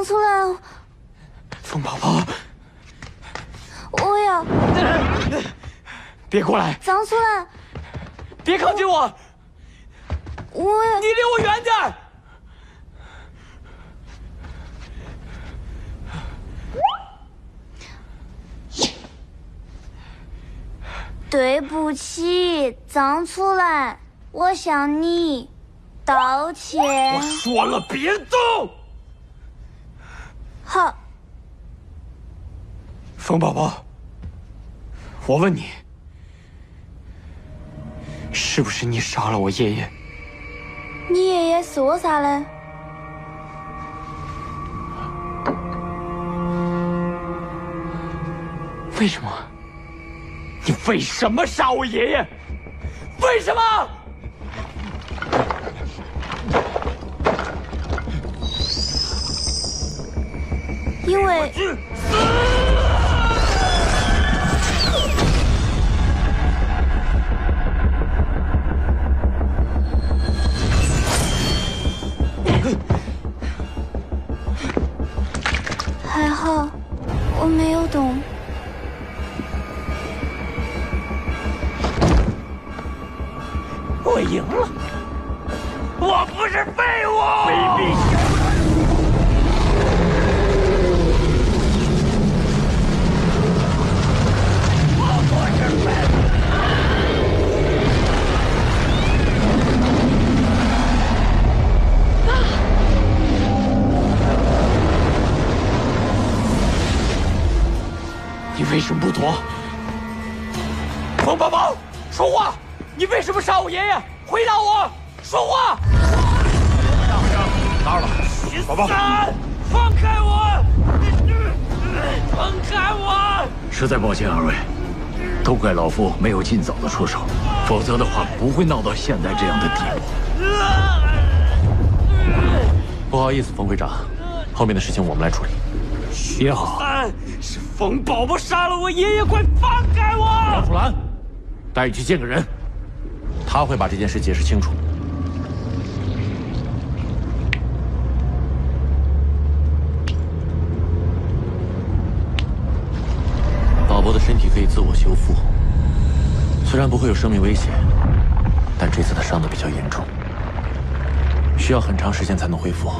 王从来，风宝宝，我要。别过来！王从来，别靠近我！我要。你离我远点儿！ 对不起，藏出来，我向你道歉。我说了别动。好。风宝宝，我问你，是不是你杀了我爷爷？你爷爷是我杀的。为什么？ 你为什么杀我爷爷？为什么？因为。还好，我没有懂。 我赢了，我不是废物，卑鄙小人！我不是废物！你为什么不躲？冯宝宝，说话！ 你为什么杀我爷爷？回答我，说话！大晚上打扰了，宝宝，放开我！放开我！实在抱歉，二位，都怪老夫没有尽早的出手，否则的话不会闹到现在这样的地步。不好意思，冯会长，后面的事情我们来处理。也好，是冯宝宝杀了我爷爷，快放开我！杨楚岚，带你去见个人。 他会把这件事解释清楚。宝宝的身体可以自我修复，虽然不会有生命危险，但这次他伤得比较严重，需要很长时间才能恢复。